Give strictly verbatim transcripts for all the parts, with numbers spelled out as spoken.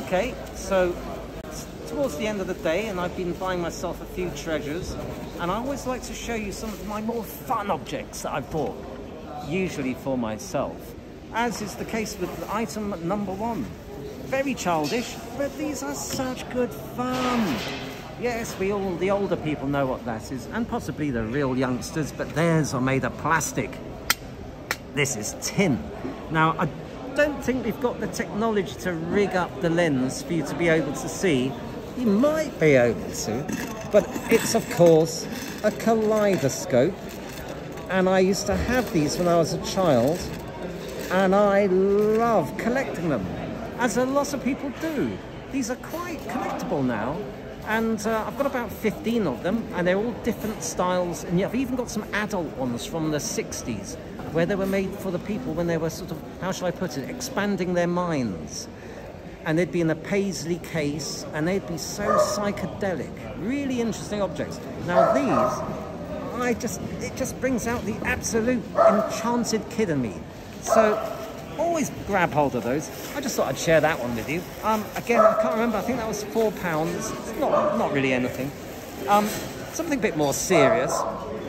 Okay, so it's towards the end of the day and I've been buying myself a few treasures, and I always like to show you some of my more fun objects that I've bought, usually for myself, as is the case with item number one. Very childish, but these are such good fun. Yes, we all, the older people know what that is, and possibly the real youngsters, but theirs are made of plastic. This is tin. Now, I don't think we've got the technology to rig up the lens for you to be able to see. You might be able to, but it's of course a kaleidoscope, and I used to have these when I was a child, and I love collecting them, as a lot of people do. These are quite collectible now, and uh, I've got about fifteen of them, and they're all different styles, and I've even got some adult ones from the sixties where they were made for the people when they were sort of, how shall I put it, expanding their minds. And they'd be in a paisley case, and they'd be so psychedelic. Really interesting objects. Now these, I just, it just brings out the absolute enchanted kid in me. So always grab hold of those. I just thought I'd share that one with you. Um, again, I can't remember, I think that was four pounds. It's not, not really anything. Um, something a bit more serious.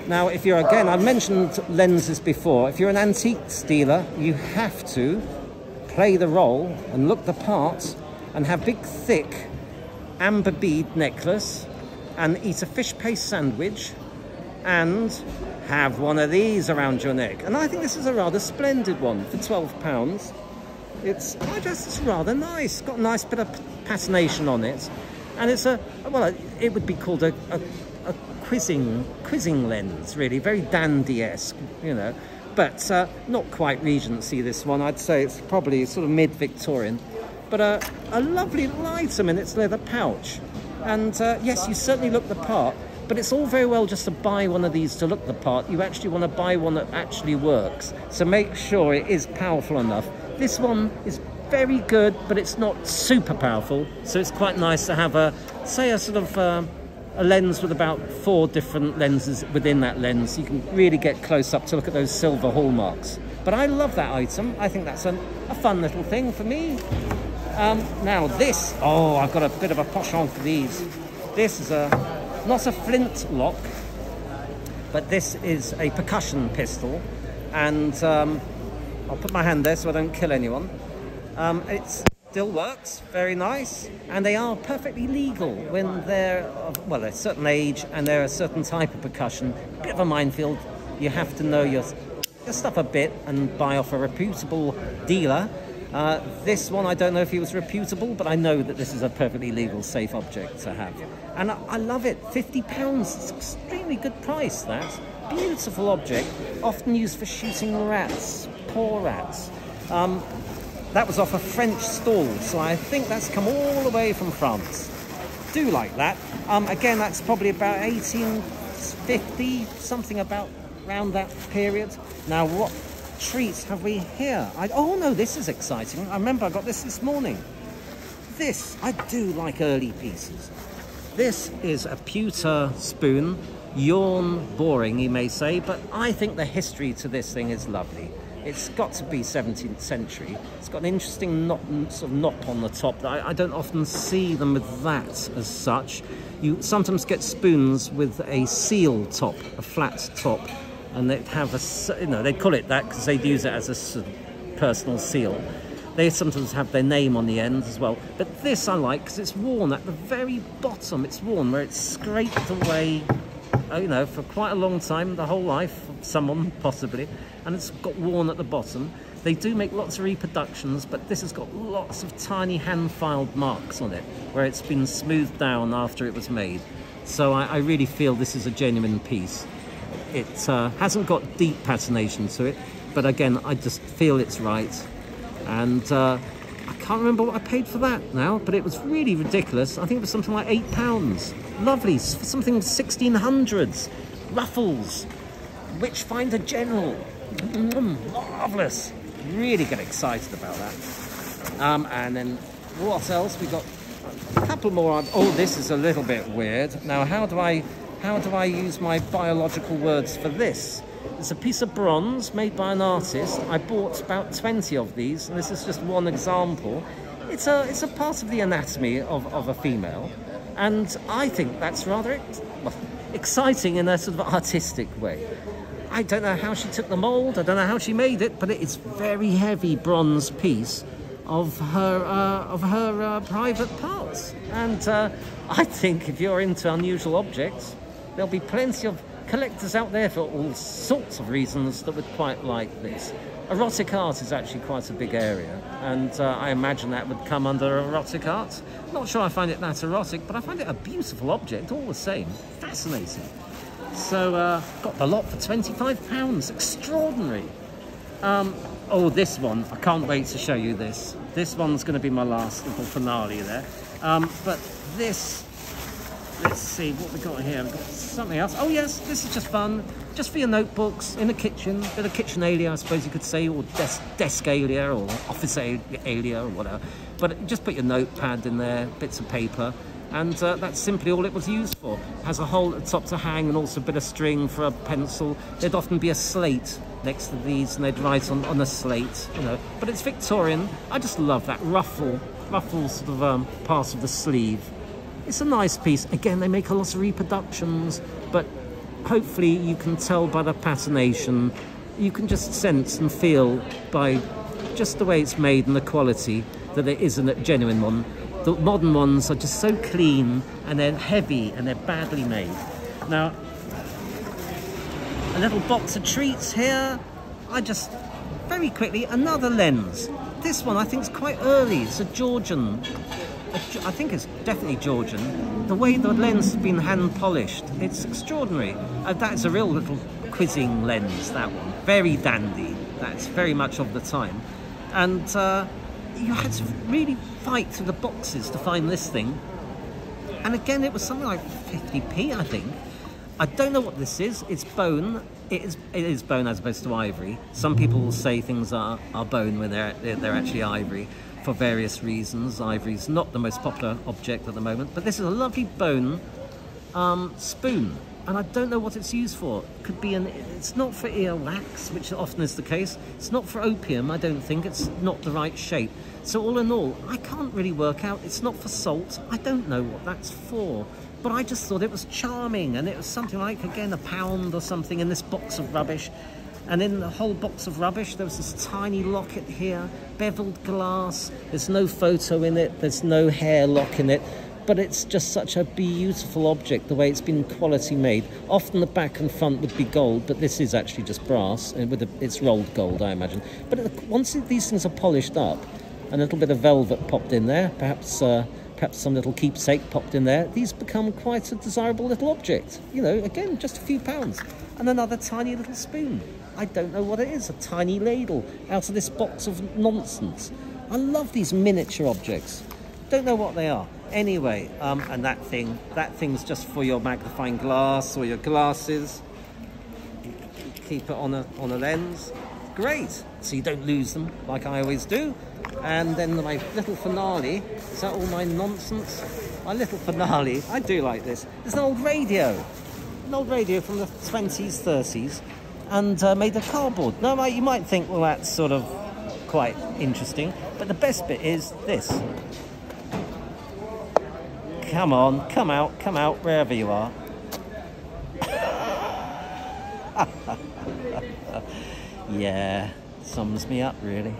Now, if you're, again, I mentioned lenses before, if you're an antiques dealer, you have to play the role and look the part and have big, thick amber bead necklace and eat a fish paste sandwich and have one of these around your neck. And I think this is a rather splendid one for twelve pounds. It's, I guess it's rather nice. Got a nice bit of patination on it. And it's a, well, it would be called a... a a quizzing quizzing lens, really, very dandy-esque, you know, but uh, not quite Regency, this one. I'd say it's probably sort of mid-Victorian, but uh, a lovely item in its leather pouch, and uh, yes, you certainly look the part, but it's all very well just to buy one of these to look the part. You actually want to buy one that actually works, so make sure it is powerful enough. This one is very good, but it's not super powerful, so it's quite nice to have a, say, a sort of uh, a lens with about four different lenses within that lens. You can really get close up to look at those silver hallmarks. But I love that item. I think that's an, a fun little thing for me. Um, now this, oh, I've got a bit of a penchant for these. This is a, not a flint lock, but this is a percussion pistol. And um, I'll put my hand there so I don't kill anyone. Um, it's, still works, very nice, and they are perfectly legal when they're of, well, a certain age, and they're a certain type of percussion. Bit of a minefield. You have to know your, your stuff a bit and buy off a reputable dealer. Uh, this one, I don't know if he was reputable, but I know that this is a perfectly legal, safe object to have. And I, I love it. fifty pounds, it's an extremely good price, that. Beautiful object, often used for shooting rats, poor rats. Um, That was off a French stall, so I think that's come all the way from France. Do like that. Um, again, that's probably about eighteen fifty, something about around that period. Now, what treats have we here? I, oh, no, this is exciting. I remember I got this this morning. This, I do like early pieces. This is a pewter spoon. Yawn boring, you may say, but I think the history to this thing is lovely. It's got to be seventeenth century. It's got an interesting knot, sort of knob on the top. That I, I don't often see them with that as such. You sometimes get spoons with a seal top, a flat top, and they'd have a, you know, they call it that because they'd use it as a sort of personal seal. They sometimes have their name on the end as well. But this I like because it's worn at the very bottom. It's worn where it's scraped away, you know, for quite a long time, the whole life of someone, possibly, and it's got worn at the bottom. They do make lots of reproductions, but this has got lots of tiny hand-filed marks on it, where it's been smoothed down after it was made. So I, I really feel this is a genuine piece. It uh, hasn't got deep patination to it, but again, I just feel it's right. And uh, I can't remember what I paid for that now, but it was really ridiculous. I think it was something like eight pounds. Lovely, something sixteen hundreds. Ruffles, Witchfinder General. Mm-hmm. Marvellous. Really get excited about that. Um, and then what else? We've got a couple more. Oh, this is a little bit weird. Now, how do I, how do I use my biological words for this? It's a piece of bronze made by an artist. I bought about twenty of these, and this is just one example. It's a, it's a part of the anatomy of, of a female, and I think that's rather ex well, exciting in a sort of artistic way. I don't know how she took the mould, I don't know how she made it, but it's a very heavy bronze piece of her, uh, of her uh, private parts. And uh, I think if you're into unusual objects, there'll be plenty of collectors out there for all sorts of reasons that would quite like this. Erotic art is actually quite a big area, and uh, I imagine that would come under erotic art. Not sure I find it that erotic, but I find it a beautiful object all the same. Fascinating. So uh, got the lot for twenty-five pounds. Extraordinary. Um, oh, this one. I can't wait to show you this. This one's going to be my last little finale there. Um, but this... Let's see what we got here. We've got something else. Oh, yes, this is just fun. Just for your notebooks, in the kitchen. Bit of kitchenalia, I suppose you could say, or desk, deskalia, or officealia, or whatever. But just put your notepad in there, bits of paper, and uh, that's simply all it was used for. It has a hole at the top to hang, and also a bit of string for a pencil. There'd often be a slate next to these, and they'd write on, on a slate, you know. But it's Victorian. I just love that ruffle, ruffle sort of um, part of the sleeve. It's a nice piece. Again, they make a lot of reproductions, but hopefully you can tell by the patination. You can just sense and feel by just the way it's made and the quality that it isn't a genuine one. The modern ones are just so clean, and they're heavy, and they're badly made. Now, a little box of treats here. I just, very quickly, another lens. This one I think is quite early. It's a Georgian. I think it's definitely Georgian. The way the lens has been hand polished, it's extraordinary. Uh, that's a real little quizzing lens, that one. Very dandy. That's very much of the time. And uh, you had to really fight through the boxes to find this thing. And again, it was something like fifty p, I think. I don't know what this is. It's bone. It is, it is bone as opposed to ivory. Some people will say things are, are bone when they're, they're actually ivory. For various reasons, ivory's not the most popular object at the moment, but this is a lovely bone um, spoon, and I don't know what it's used for. It could be an, it's not for ear wax, which often is the case. It's not for opium, I don't think. It's not the right shape. So all in all, I can't really work out. It's not for salt. I don't know what that's for, but I just thought it was charming, and it was something like, again, a pound or something in this box of rubbish. And in the whole box of rubbish, there was this tiny locket here, beveled glass. There's no photo in it, there's no hair lock in it, but it's just such a beautiful object, the way it's been quality made. Often the back and front would be gold, but this is actually just brass, and with a, it's rolled gold, I imagine. But it, once these things are polished up, a little bit of velvet popped in there, perhaps... Uh, Perhaps some little keepsake popped in there. These become quite a desirable little object. You know, again, just a few pounds. And another tiny little spoon. I don't know what it is. A tiny ladle out of this box of nonsense. I love these miniature objects. Don't know what they are. Anyway, um, and that thing. That thing's just for your magnifying glass or your glasses. Keep it on a, on a lens. Great. So you don't lose them like I always do. And then my little finale, is that all my nonsense? My little finale, I do like this. It's an old radio, an old radio from the twenties, thirties, and uh, made of cardboard. Now, you might think, well, that's sort of quite interesting, but the best bit is this. Come on, come out, come out, wherever you are. Yeah, sums me up, really.